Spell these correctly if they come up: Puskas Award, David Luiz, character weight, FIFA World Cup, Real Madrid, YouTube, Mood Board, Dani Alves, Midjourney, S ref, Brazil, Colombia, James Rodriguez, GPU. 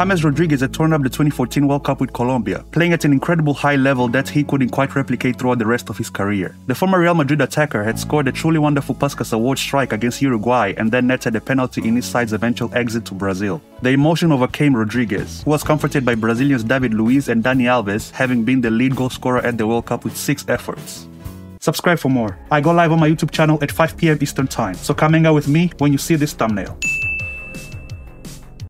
James Rodriguez had torn up the 2014 World Cup with Colombia, playing at an incredible high level that he couldn't quite replicate throughout the rest of his career. The former Real Madrid attacker had scored a truly wonderful Puskas Award strike against Uruguay and then netted a penalty in his side's eventual exit to Brazil. The emotion overcame Rodriguez, who was comforted by Brazilians David Luiz and Dani Alves, having been the lead goal scorer at the World Cup with 6 efforts. Subscribe for more. I go live on my YouTube channel at 5 p.m. Eastern Time, so come hang out with me when you see this thumbnail.